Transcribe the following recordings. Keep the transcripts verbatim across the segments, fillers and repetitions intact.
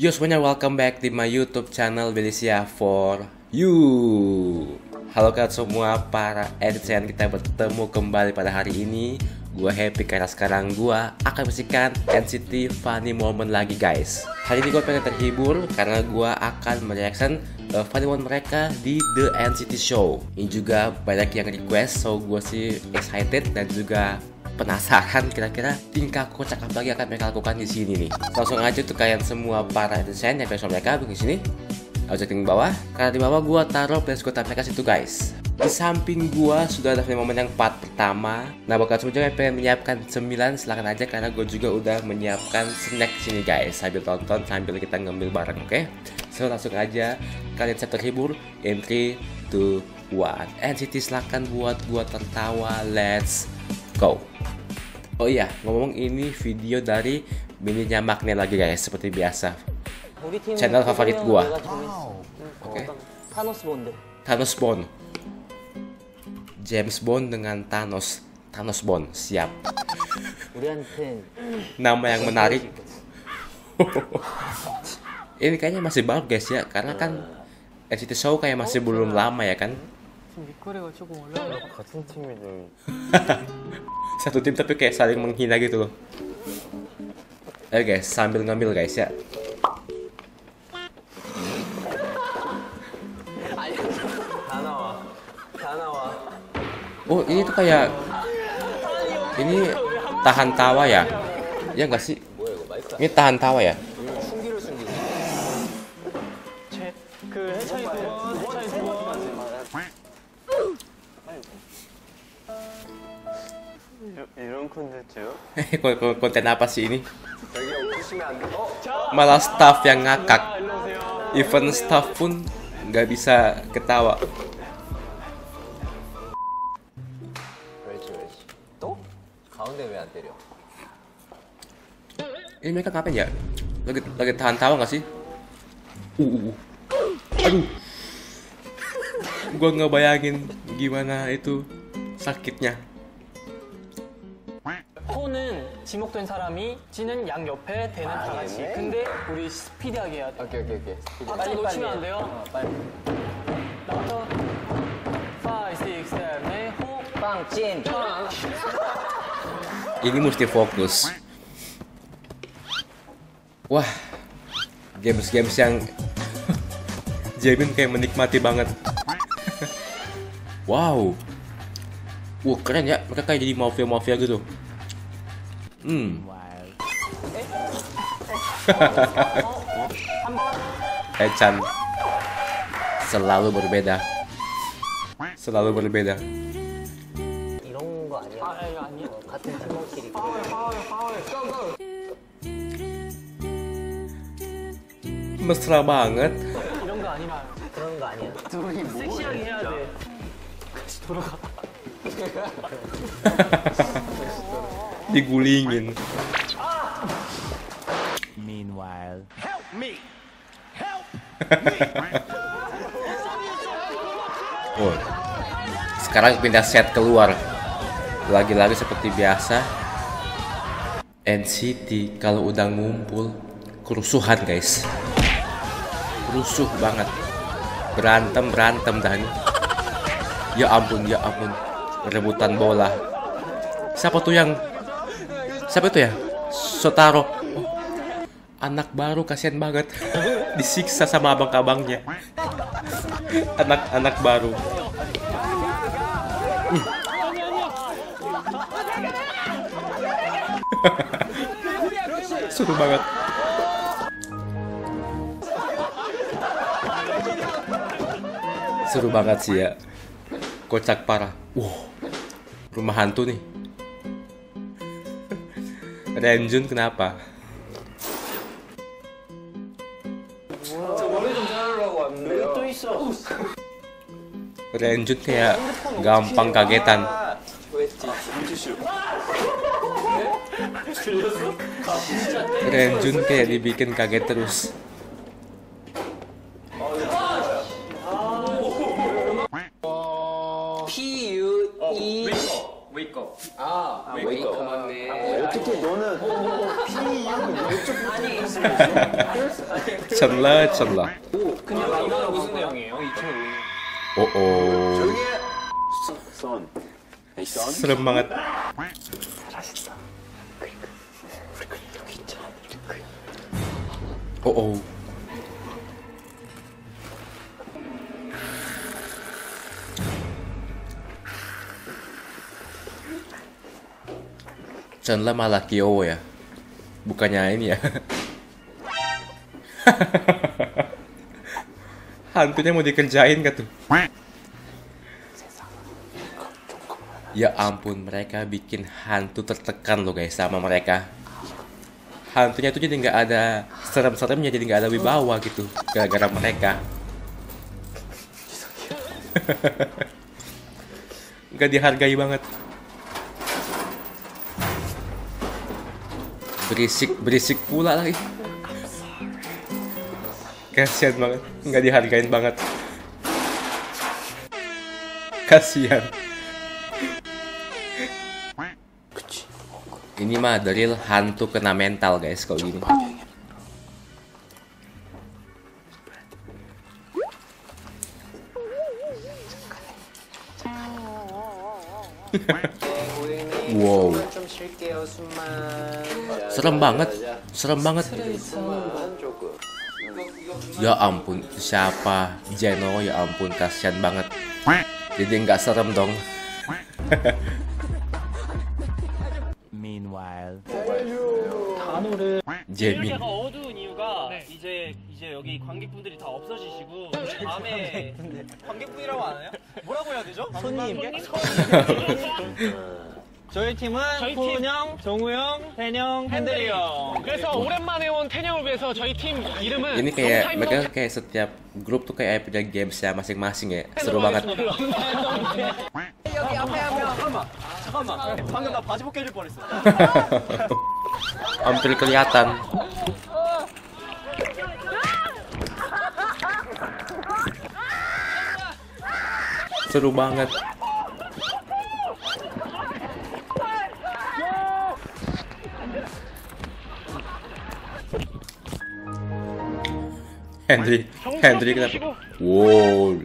Yo semuanya, welcome back di my YouTube channel belicia for you. Halo kalian semua para NCTzen, kita bertemu kembali pada hari ini. Gue happy karena sekarang gue akan bersihkan N C T funny moment lagi guys. Hari ini gue pengen terhibur karena gue akan mereaction uh, funny moment mereka di The N C T Show. Ini juga banyak yang request, so gue sih excited dan juga penasaran kira-kira tingkah kocak apa lagi akan mereka lakukan di sini nih. Langsung aja tuh kalian semua para netizen yang pengen mereka di sini. Lalu cek bawah, karena di bawah gua taruh playlist kota mereka situ guys. Di samping gua sudah ada momen yang part pertama. Nah, bakal semuanya yang pengen menyiapkan sembilan silahkan aja, karena gua juga udah menyiapkan snack sini guys. Sambil tonton, sambil kita ngambil bareng, oke? Okay? So langsung aja kalian siap terhibur in three, two, one. N C T silahkan buat gua tertawa. Let's go. Oh iya, ngomong ini video dari mininya Magne lagi guys, seperti biasa. Channel favorit gua. Wow. Oke. Okay. Thanos Bond. Thanos Bond. James Bond dengan Thanos. Thanos Bond, siap. Nama yang menarik. Ini kayaknya masih baru guys ya, karena kan N C T Show kayak masih belum lama ya kan? Satu tim tapi kayak saling menghina gitu loh. Ayo guys, sambil ngambil guys ya. Oh ini tuh kayak ini tahan tawa ya? Ya nggak sih? Ini tahan tawa ya? Konten apa sih ini? Malah staff yang ngakak. Even staff pun nggak bisa ketawa. Ini mereka ngapain ya? Lagi, lagi tahan tawa nggak sih? Uh, uh, uh. Aduh, gua nggak bayangin gimana itu sakitnya. 지목된 사람이 지는 양 옆에 대는 다 같이. 근데 우리 스피디하게 해야 돼. 오케이 오케이 오케이. 빨리 놓치면 안 돼요. 빨리. 나부터. five, six, seven, eight. 호. 빵 찐. Ini mesti fokus. Wah, games-games yang Jamin kayak menikmati banget. Wow. Wah, keren ya. Mereka kayak jadi mafia-mafia gitu. Hmm. Eh, Chan selalu berbeda. Selalu berbeda. Mesra banget. Digulingin. Meanwhile, help me, help me. Oh, sekarang pindah set keluar. Lagi-lagi seperti biasa. N C T kalau udah ngumpul kerusuhan guys. Rusuh banget. Berantem berantem dan. Ya ampun ya ampun. Rebutan bola. Siapa tuh yang? Siapa itu ya? Sotaro. Oh, anak baru kasihan banget. Disiksa sama abang-abangnya. Anak-anak baru. Hmm. Seru banget. Seru banget sih ya. Kocak parah. Wow. Rumah hantu nih. Renjun kenapa? Renjun kayak gampang kagetan. Renjun kayak dibikin kaget terus. Wake up. Ah, wake up. 어떻게 너는 피 이유는 찰나 찰나. 오, 그냥 이거는 무슨 내용이에요? 이 친구. 오오. 조용히 해. 선. 스름 망했다. 잘하셨다. 그러니까. 그러니까 여기 있잖아. 그러니까. 오오. Chandler malah Kyo ya, bukannya ini ya. Hantunya mau dikerjain gak tuh? Ya ampun, mereka bikin hantu tertekan loh guys sama mereka. Hantunya tuh jadi nggak ada serem-seremnya, jadi nggak ada wibawa gitu, gara-gara mereka. Nggak dihargai banget. Berisik, berisik pula lagi. Kasihan banget, nggak dihargain banget. Kasihan. Ini mah dari hantu kena mental guys kalau gini. Wow. Serem banget, serem banget. Ya ampun, siapa? Jeno, ya ampun, kasihan banget. Jadi nggak serem dong. Meanwhile, Jamin. 저희 팀은 소은영, 정우영, 태령, 핸들이요. 그래서 오랜만에 온 태령을 위해서 저희 팀 이름은 Ini kayak mereka kayak setiap grup tuh kayak punya gamesnya masing-masing ya. Seru banget. 여기 앞에 잠깐만. 잠깐만. 방금 나 바지 벗겨질 뻔했어. Hampir kelihatan. Seru banget. Henry, Henry kenapa? Wow,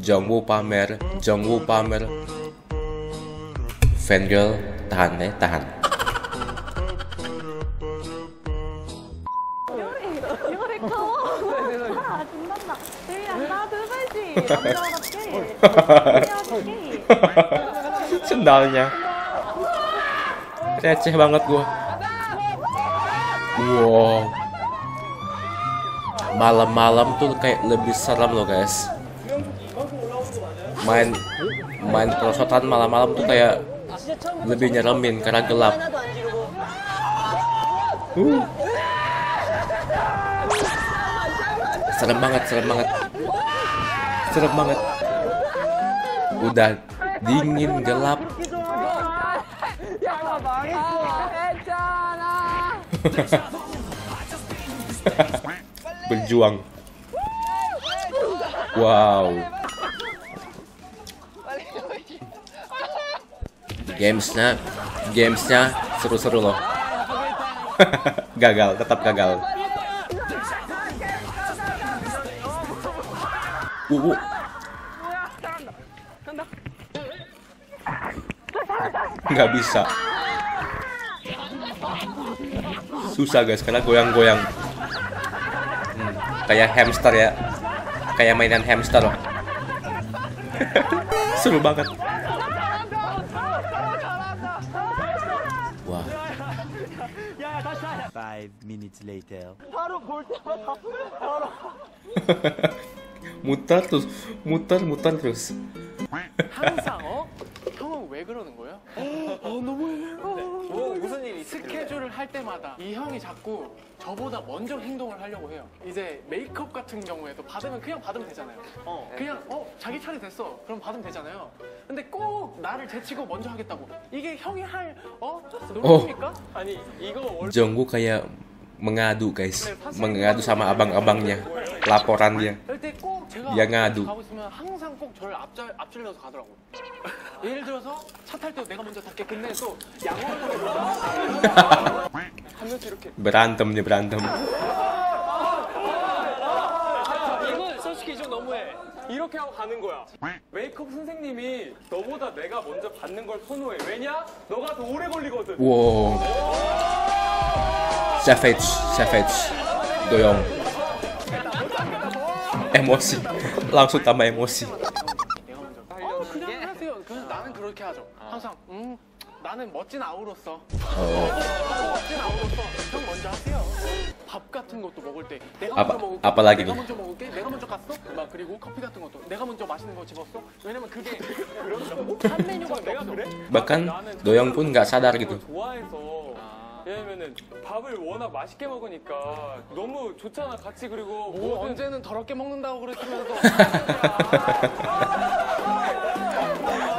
Jongwoo pamer, Jongwoo pamer. Fangirl, tahan deh, tahan. Sendalnya receh banget gua. Wow. Malam-malam tuh kayak lebih serem loh guys. Main main perosotan malam-malam tuh kayak lebih nyeremin karena gelap. Uh. Serem banget, serem banget, serem banget. Udah dingin gelap. Berjuang. Wow. Gamesnya, gamesnya seru-seru loh. Gagal, tetap gagal. Uh, uh. Nggak bisa. Susah guys, karena goyang-goyang. Kayak hamster ya, kayak mainan hamster loh. Seru banget. Wah. five minutes later. Muter terus, muter muter terus. 스케줄을 할 때마다 이 형이 자꾸 저보다 먼저 행동을 하려고 해요. 이제 메이크업 같은 경우에도 받으면 그냥 받으면 되잖아요. 어, 그냥 어 자기 차례 됐어. 그럼 받으면 되잖아요. 근데 꼭 나를 제치고 먼저 하겠다고. 이게 형이 할 어? 노력입니까? 아니 이거 정국 kayak mengadu guys, mengadu sama abang-abangnya, laporan dia. Dia ngadu. berantem nih berantem. 이렇게 하고 가는 거야. 메이크업 선생님이 너보다 내가 먼저 받는 걸 선호해. 왜냐? 너가 더 오래 걸리거든. 오. Savage, savage. Doyong. Emosi. Langsung tambah emosi. 어, 그냥 하세요. 그냥 나는 그렇게 하죠. 항상 음. 나는 멋진 아우로서. 멋진 아우로서. 형 먼저 하세요. 밥 같은 것도 먹을 때 내가 먼저 먹을게. 아빠 나기니. 내가 먼저 먹을게. 내가 먼저 갔어. 막 그리고 커피 같은 것도 내가 먼저 맛있는 거 집었어. 왜냐면 그게 그런 한 메뉴가 내가 그래? Bahkan Doyong pun nggak sadar gitu. 왜냐면은 밥을 워낙 맛있게 먹으니까 너무 좋잖아 같이 그리고 뭐 언제는 더럽게 먹는다고 그랬으면서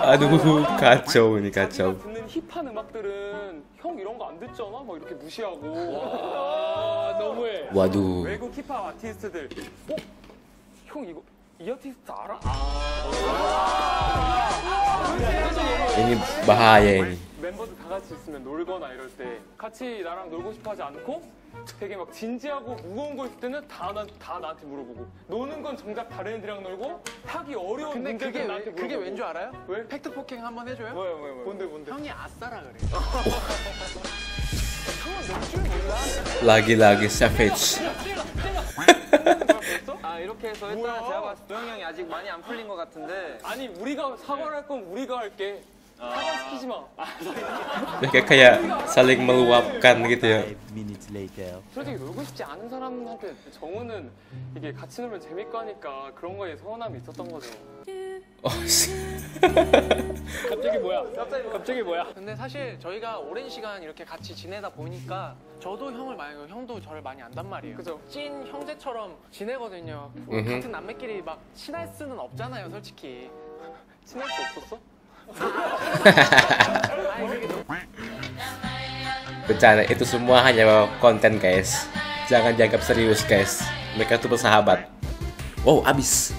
아이고 kacau ini kacau. 듣는 힙한 음악들은 형 이런 거 안 듣잖아. 막 이렇게 무시하고. 와, 너무해. 와두. 외국 힙합 아티스트들. 어? 형 이거 이 아티스트 알아? ini bahaya ini. 멤버들 다 같이 있으면 놀거나 이럴 때 같이 나랑 놀고 싶어 하지 않고 되게 막 진지하고 무거운 거 있을 때는 다, 나, 다 나한테 물어보고 노는 건 정작 다른 애들이랑 놀고 타기 어려운 근데 문제들 그게 나한테 물어보고 그게 왠 줄 알아요? 왜? 팩트 폭행 한번 해줘요? 왜, 왜, 왜? 뭔데 뭔데? 형이 아싸라 그래. 형은 몇 줄 몰라? 라기 라기 savage. 아 이렇게 해서 일단 제가 봤을 때 도영이 형이 아직 많이 안 풀린 것 같은데 아니 우리가 사과를 할 건 우리가 할게. 시키지 마. Kayak kayak saling meluapkan gitu ya. 솔직히 놀고 싶지 않은 사람한테 정우는 이게 같이 놀면 재밌고 하니까 그런 거에 서운함이 있었던 거죠. 갑자기 뭐야? 갑자기 뭐야? 근데 사실 저희가 오랜 시간 이렇게 같이 지내다 보니까 저도 형을 많이 형도 저를 많이 안단 말이에요. 그죠? 찐 형제처럼 지내거든요. 같은 남매끼리 막 친할 수는 없잖아요, 솔직히. 친할 수 없었어? Bercanda itu semua hanya konten guys. Jangan dianggap serius guys. Mereka tuh bersahabat. Wow abis.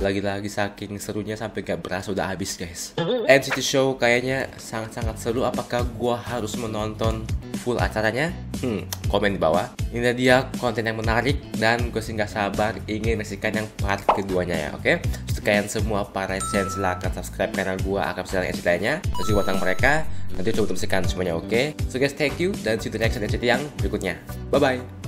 Lagi-lagi saking serunya sampai gak beras udah habis guys. N C T Show kayaknya sangat-sangat seru. Apakah gua harus menonton full acaranya? Hmm, komen di bawah. Ini dia konten yang menarik dan gue sih gak sabar ingin menyaksikan yang part keduanya ya, oke? Okay? Sekian semua para N C T, silahkan subscribe karena gue akan siaran N C T lainnya. Dan juga tentang mereka, nanti coba tersikan semuanya, oke? Okay? So guys, thank you dan see you the next N C T yang berikutnya. Bye-bye!